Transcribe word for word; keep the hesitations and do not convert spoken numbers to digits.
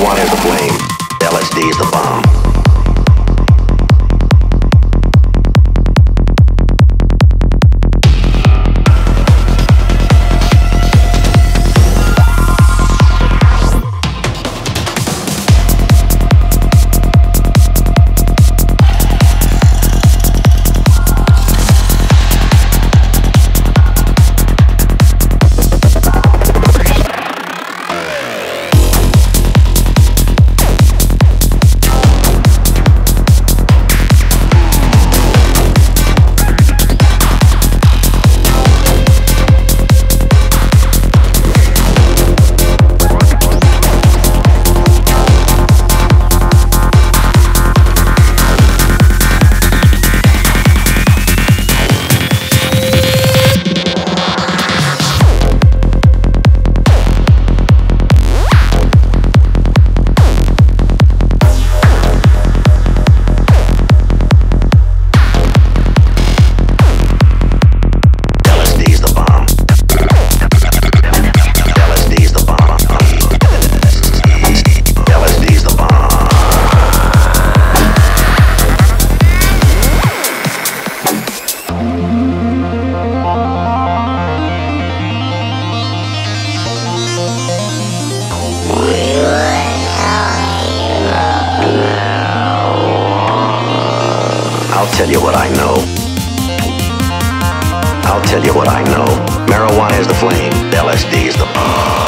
Marijuana is the flame, L S D is the bomb. I'll tell you what I know. I'll tell you what I know. Marijuana is the flame. L S D is the bomb.